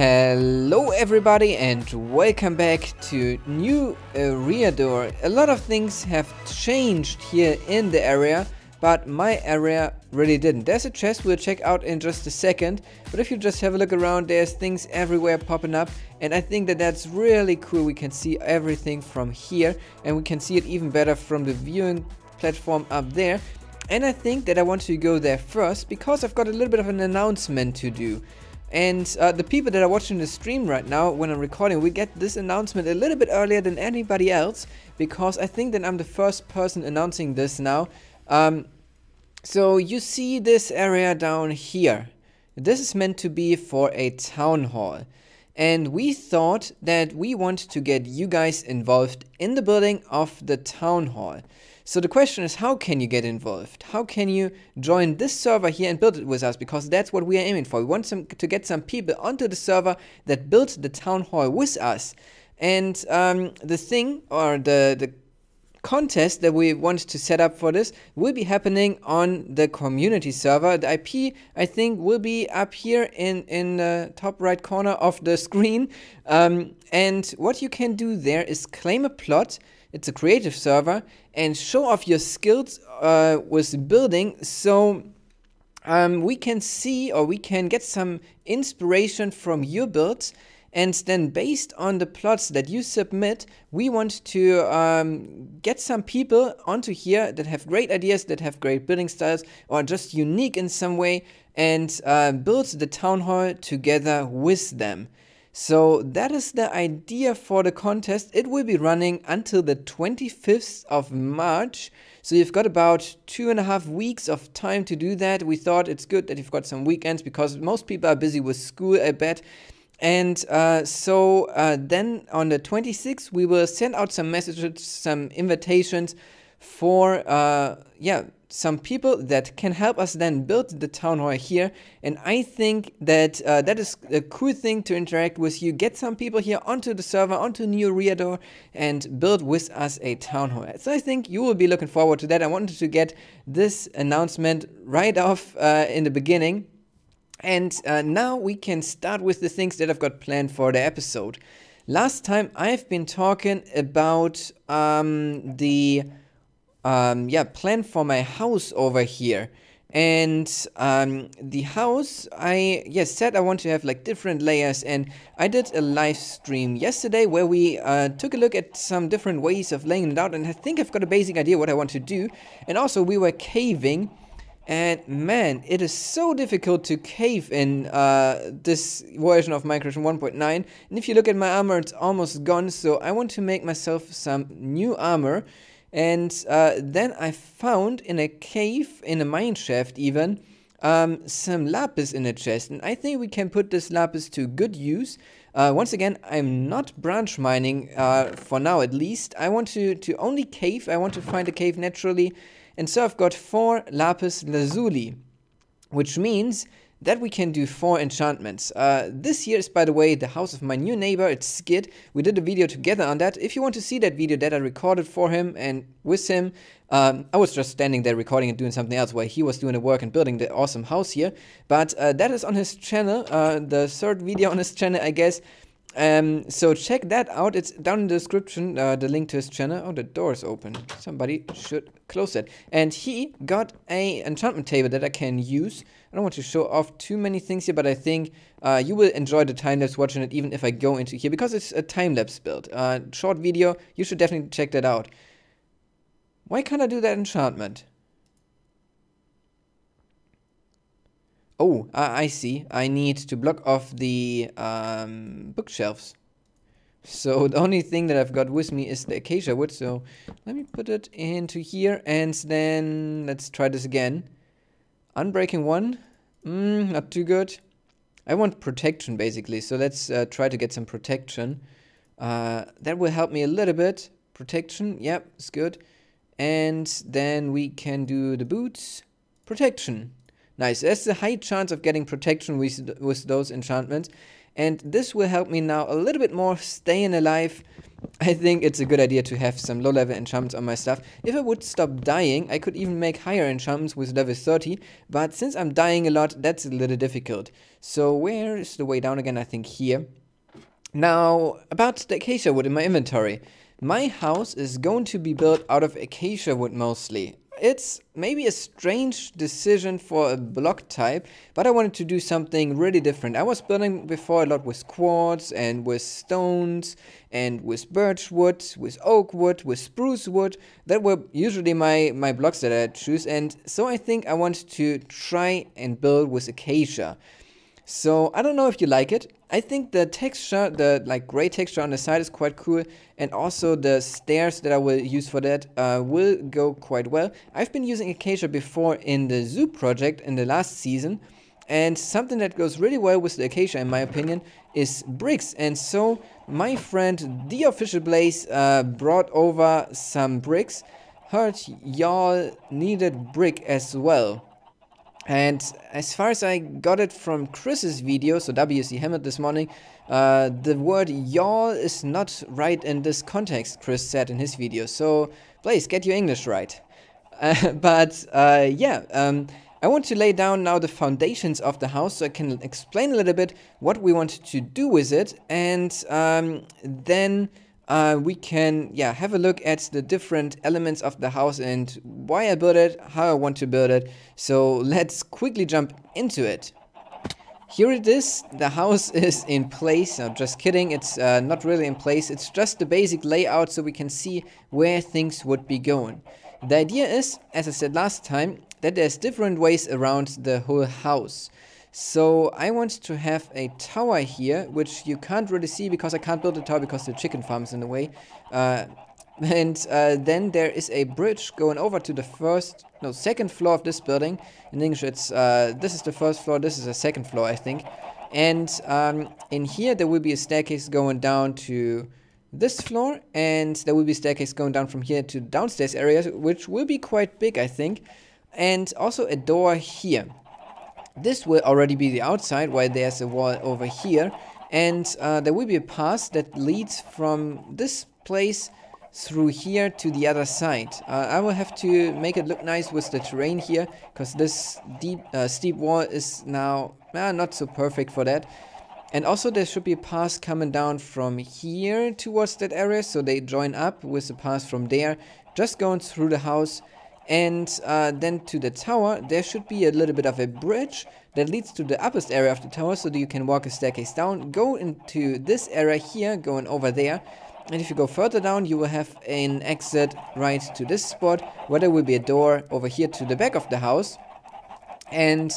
Hello everybody and welcome back to New Eriador. A lot of things have changed here in the area, but my area really didn't. There's a chest we'll check out in just a second, but if you just have a look around, there's things everywhere popping up, and I think that that's really cool. We can see everything from here, and we can see it even better from the viewing platform up there. And I think that I want to go there first because I've got a little bit of an announcement to do. And the people that are watching the stream right now, when I'm recording, we get this announcement a little bit earlier than anybody else, because I think that I'm the first person announcing this now. So you see this area down here. This is meant to be for a town hall. And we thought that we want to get you guys involved in the building of the town hall. So the question is, how can you get involved? How can you join this server here and build it with us? Because that's what we are aiming for. We want to get some people onto the server that built the town hall with us. And the thing, or the contest that we want to set up for this, will be happening on the community server. The IP, I think, will be up here in the top right corner of the screen. And what you can do there is claim a plot. It's a creative server, and show off your skills with building, so we can see, or we can get some inspiration from your builds, and then based on the plots that you submit, we want to get some people onto here that have great ideas, that have great building styles, or just unique in some way, and build the town hall together with them. So that is the idea for the contest. It will be running until the 25th of March. So you've got about 2.5 weeks of time to do that. We thought it's good that you've got some weekends, because most people are busy with school, I bet. And then on the 26th, we will send out some messages, some invitations for, some people that can help us then build the town hall here. And I think that that is a cool thing to interact with you. Get some people here onto the server, onto New Eriador, and build with us a town hall. So I think you will be looking forward to that. I wanted to get this announcement right off in the beginning. And now we can start with the things that I've got planned for the episode. Last time I've been talking about plan for my house over here, and the house, I said I want to have like different layers, and I did a live stream yesterday where we took a look at some different ways of laying it out, and I think I've got a basic idea what I want to do. And also we were caving, and man, it is so difficult to cave in this version of Minecraft 1.9, and if you look at my armor, it's almost gone, so I want to make myself some new armor. And then I found in a cave, in a mineshaft even, some lapis in a chest. And I think we can put this lapis to good use. Once again, I'm not branch mining, for now at least. I want to only cave. I want to find a cave naturally. And so I've got 4 lapis lazuli, which means that we can do 4 enchantments. This here is, by the way, the house of my new neighbor. It's Skid. We did a video together on that. If you want to see that video that I recorded for him and with him, I was just standing there recording and doing something else while he was doing the work and building the awesome house here. But that is on his channel, the 3rd video on his channel, I guess. So check that out. It's down in the description, the link to his channel. Oh, the door is open. Somebody should close it. And he got an enchantment table that I can use. I don't want to show off too many things here, but I think you will enjoy the time-lapse watching it, even if I go into here, because it's a time-lapse build. Short video, you should definitely check that out. Why can't I do that enchantment? Oh, I see. I need to block off the bookshelves. So the only thing that I've got with me is the acacia wood. So let me put it into here, and then let's try this again. Unbreaking 1. Not too good. I want protection, basically. So let's try to get some protection. That will help me a little bit. Protection. Yep, it's good. And then we can do the boots. Protection. Nice, there's a high chance of getting protection with those enchantments. and this will help me now a little bit more staying alive. I think it's a good idea to have some low-level enchantments on my stuff. If I would stop dying, I could even make higher enchantments with level 30, but since I'm dying a lot, that's a little difficult. So where is the way down again? I think here. Now, about the acacia wood in my inventory. My house is going to be built out of acacia wood mostly. It's maybe a strange decision for a block type, but I wanted to do something really different. I was building before a lot with quartz and with stones and with birch wood, with oak wood, with spruce wood. That were usually my blocks that I choose, and so I think I want to try and build with acacia. So I don't know if you like it. I think the texture, the like gray texture on the side is quite cool, and also the stairs that I will use for that will go quite well. I've been using acacia before in the zoo project in the last season, and something that goes really well with the acacia in my opinion is bricks. And so my friend TheOfficialBlaze brought over some bricks. Heard y'all needed brick as well. And as far as I got it from Chris's video, so wchamilt this morning, the word y'all is not right in this context, Chris said in his video. So, please, get your English right. I want to lay down now the foundations of the house so I can explain a little bit what we want to do with it. And then we can have a look at the different elements of the house and why I built it, how I want to build it. So let's quickly jump into it. Here it is. The house is in place. No, just kidding. It's not really in place. It's just the basic layout so we can see where things would be going. The idea is, as I said last time, that there's different ways around the whole house. So I want to have a tower here, which you can't really see because I can't build a tower because the chicken farm is in the way. Then there is a bridge going over to the second floor of this building. In English it's, this is the first floor, this is the second floor I think. And in here there will be a staircase going down to this floor, and there will be a staircase going down from here to downstairs areas, which will be quite big I think. And also a door here. This will already be the outside, while there's a wall over here, and there will be a path that leads from this place through here to the other side. I will have to make it look nice with the terrain here, because this steep wall is now not so perfect for that. And also there should be a path coming down from here towards that area, so they join up with the path from there, just going through the house. And then to the tower, there should be a little bit of a bridge that leads to the uppermost area of the tower so that you can walk a staircase down, go into this area here, going over there. And if you go further down, you will have an exit right to this spot, where there will be a door over here to the back of the house. And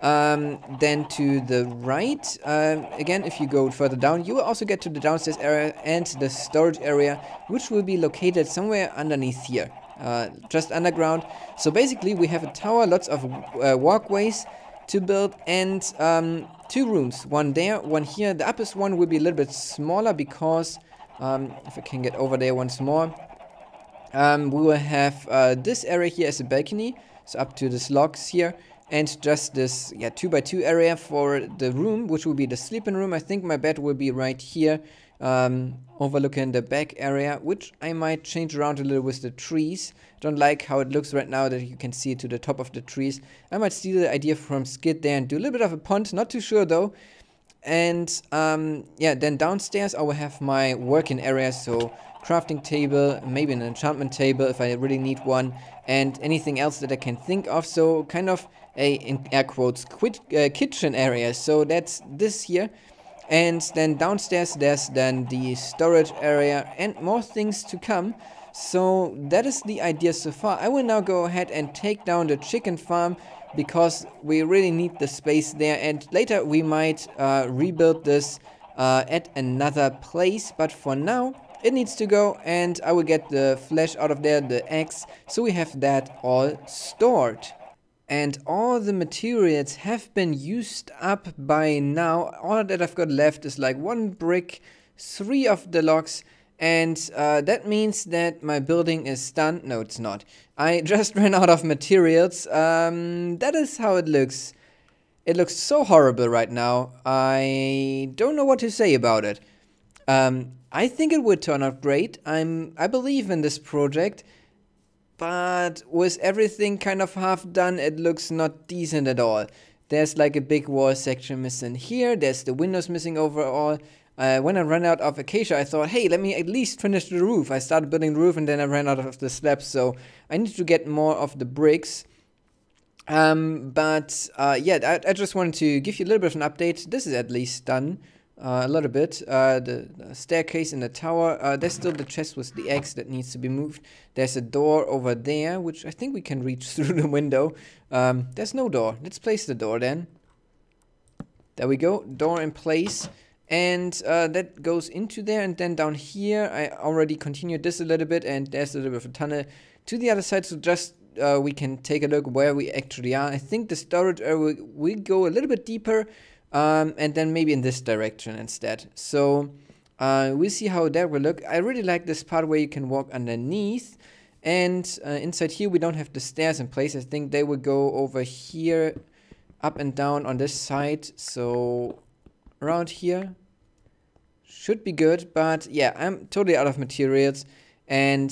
then to the right, again, if you go further down, you will also get to the downstairs area and the storage area, which will be located somewhere underneath here. Just underground. So basically we have a tower, lots of walkways to build, and two rooms, one there, one here. The uppermost one will be a little bit smaller because if I can get over there once more, we will have this area here as a balcony, so up to these logs here, and just this 2x2 area for the room, which will be the sleeping room. I think my bed will be right here, overlooking the back area, which I might change around a little with the trees. Don't like how it looks right now that you can see to the top of the trees. I might steal the idea from Skid there and do a little bit of a pond, not too sure though. And then downstairs I will have my working area, so crafting table, maybe an enchantment table if I really need one, and anything else that I can think of. So kind of a, in air quotes, kitchen area. So that's this here. And then downstairs there's then the storage area and more things to come. So that is the idea so far. I will now go ahead and take down the chicken farm because we really need the space there, and later we might rebuild this at another place, but for now it needs to go, and I will get the flesh out of there, the eggs, so we have that all stored. And all the materials have been used up by now. All that I've got left is like one brick, 3 of the logs, and that means that my building is done. No, it's not. I just ran out of materials. That is how it looks. It looks so horrible right now. I don't know what to say about it. I think it would turn out great. I believe in this project, but with everything kind of half done, it looks not decent at all. There's like a big wall section missing here. There's the windows missing overall. When I ran out of acacia, I thought, hey, let me at least finish the roof. I started building the roof and then I ran out of the slabs, so I need to get more of the bricks. Yeah, I just wanted to give you a little bit of an update. This is at least done a little bit. The staircase and the tower. There's still the chest with the eggs that needs to be moved. There's a door over there, which I think we can reach through the window. There's no door. Let's place the door then. There we go. Door in place. And that goes into there. And then down here, I already continued this a little bit. And there's a little bit of a tunnel to the other side. So just... we can take a look where we actually are. I think the storage area will go a little bit deeper and then maybe in this direction instead. So we'll see how that will look. I really like this part where you can walk underneath, and inside here we don't have the stairs in place. I think they will go over here, up and down on this side, so around here should be good. But yeah, I'm totally out of materials, and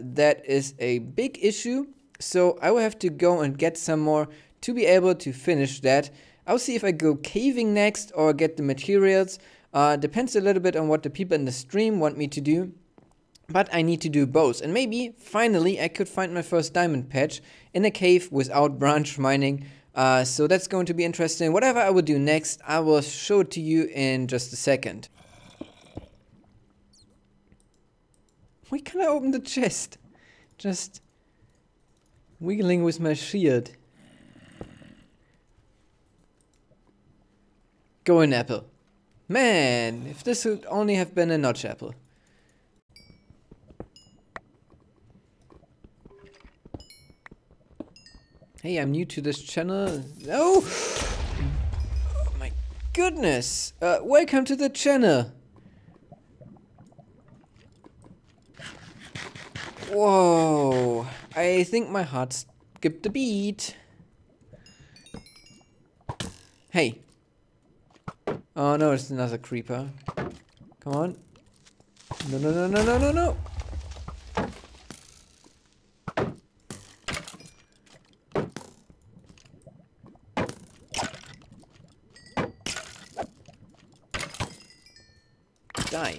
that is a big issue. So I will have to go and get some more to be able to finish that. I'll see if I go caving next or get the materials. Depends a little bit on what the people in the stream want me to do. But I need to do both. And maybe, finally, I could find my first diamond patch in a cave without branch mining. So that's going to be interesting. Whatever I will do next, I will show it to you in just a second. Why can't I open the chest? Just... wiggling with my shield. Go an apple. Man, if this would only have been a notch apple. Hey, I'm new to this channel. Oh! Oh my goodness! Welcome to the channel! Whoa! I think my heart skipped a beat. Hey. Oh no, it's another creeper. Come on. No, no, no, no, no, no, no. Die.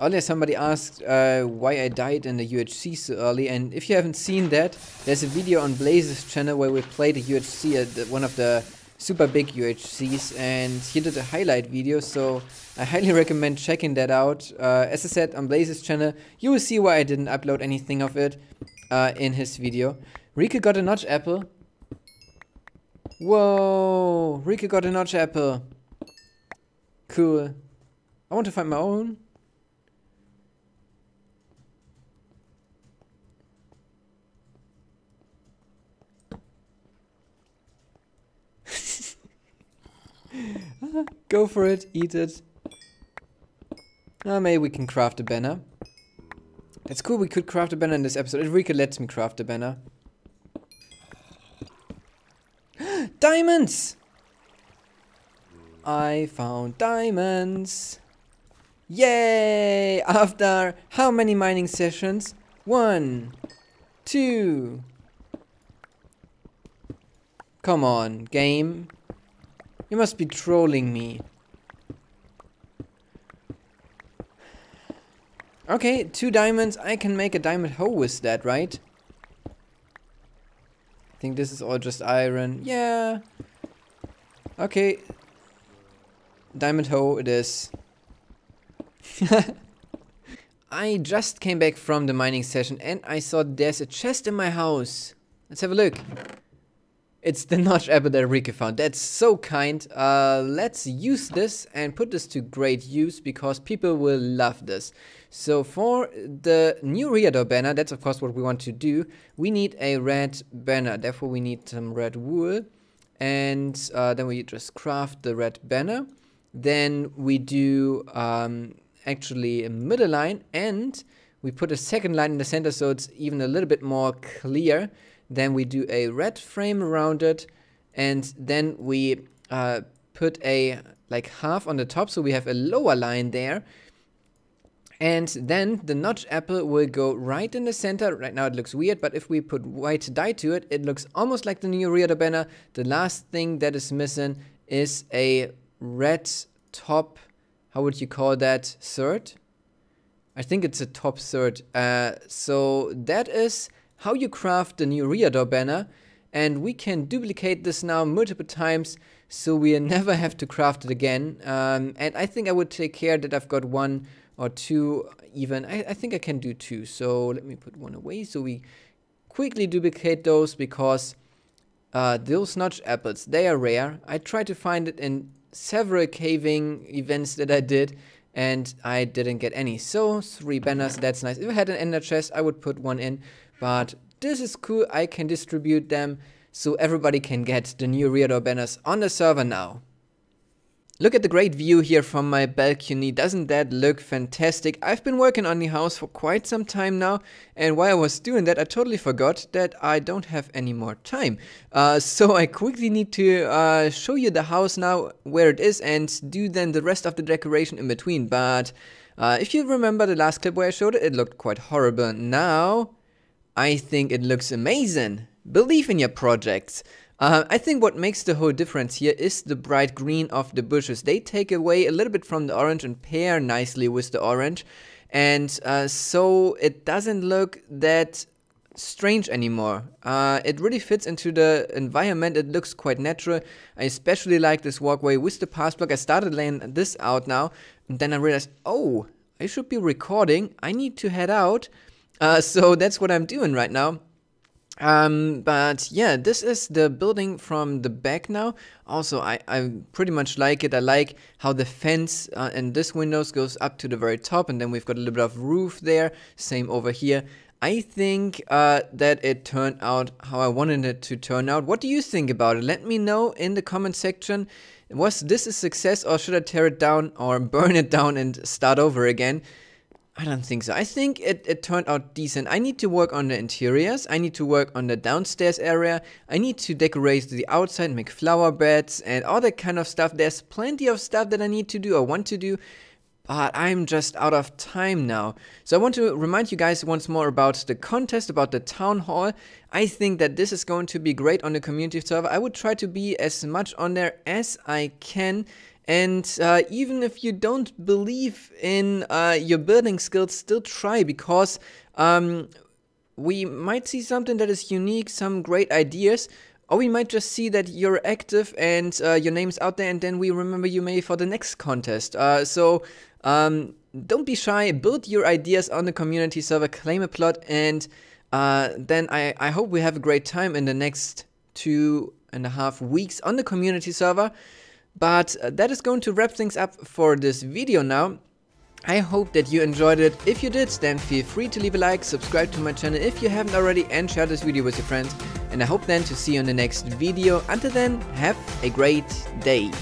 Earlier somebody asked why I died in the UHC so early, and if you haven't seen that, there's a video on Blaze's channel where we played the UHC at one of the super big UHCs, and he did a highlight video, so I highly recommend checking that out. As I said, on Blaze's channel, you will see why I didn't upload anything of it in his video. Rika got a notch apple. Whoa, Rika got a notch apple. Cool. I want to find my own. Go for it, eat it. Maybe we can craft a banner. That's cool, we could craft a banner in this episode. Enrique lets me craft a banner. Diamonds! I found diamonds. Yay! After how many mining sessions? 1, 2. Come on, game. You must be trolling me. Okay, 2 diamonds. I can make a diamond hoe with that, right? I think this is all just iron. Yeah. Okay. Diamond hoe it is. I just came back from the mining session and I saw there's a chest in my house. Let's have a look. It's the notch apple that Enrique found. That's so kind. Let's use this and put this to great use because people will love this. So for the New Eriador banner, that's of course what we want to do. We need a red banner. Therefore we need some red wool. And then we just craft the red banner. Then we do actually a middle line. And we put a second line in the center so it's even a little bit more clear. Then we do a red frame around it, and then we put a like half on the top, so we have a lower line there. And then the notch apple will go right in the center. Right now it looks weird, but if we put white dye to it, it looks almost like the New Eriador banner. The last thing that is missing is a red top, how would you call that, third? I think it's a top third. So that is how you craft the New Eriador banner. And we can duplicate this now multiple times, so we never have to craft it again. And I think I would take care that I've got one or two even. I think I can do two. So let me put one away. So we quickly duplicate those, because those notch apples, they are rare. I tried to find it in several caving events that I did, and I didn't get any. So 3 banners, that's nice. If I had an ender chest, I would put one in, but this is cool. I can distribute them so everybody can get the New Eriador banners on the server now. Look at the great view here from my balcony. Doesn't that look fantastic? I've been working on the house for quite some time now, and while I was doing that, I totally forgot that I don't have any more time. So I quickly need to show you the house now, where it is, and do then the rest of the decoration in between. But if you remember the last clip where I showed it, it looked quite horrible. Now, I think it looks amazing. Believe in your projects. I think what makes the whole difference here is the bright green of the bushes. They take away a little bit from the orange and pair nicely with the orange. And so it doesn't look that strange anymore. It really fits into the environment. It looks quite natural. I especially like this walkway with the pass block. I started laying this out now, and then I realized, oh, I should be recording. I need to head out. So that's what I'm doing right now. But yeah, this is the building from the back now. Also, I pretty much like it. I like how the fence and this windows goes up to the very top, and then we've got a little bit of roof there. Same over here. I think that it turned out how I wanted it to turn out. What do you think about it? Let me know in the comment section. Was this a success, or should I tear it down or burn it down and start over again? I don't think so. I think it turned out decent. I need to work on the interiors. I need to work on the downstairs area. I need to decorate the outside, make flower beds and all that kind of stuff. There's plenty of stuff that I need to do or want to do, but I'm just out of time now. So I want to remind you guys once more about the contest, about the town hall. I think that this is going to be great on the community server. I would try to be as much on there as I can. And even if you don't believe in your building skills, still try, because we might see something that is unique, some great ideas, or we might just see that you're active and your name's out there, and then we remember you maybe for the next contest. Don't be shy, build your ideas on the community server, claim a plot, and then I hope we have a great time in the next 2.5 weeks on the community server. But that is going to wrap things up for this video now. I hope that you enjoyed it. If you did, then feel free to leave a like, subscribe to my channel if you haven't already, and share this video with your friends. And I hope then to see you in the next video. Until then, have a great day.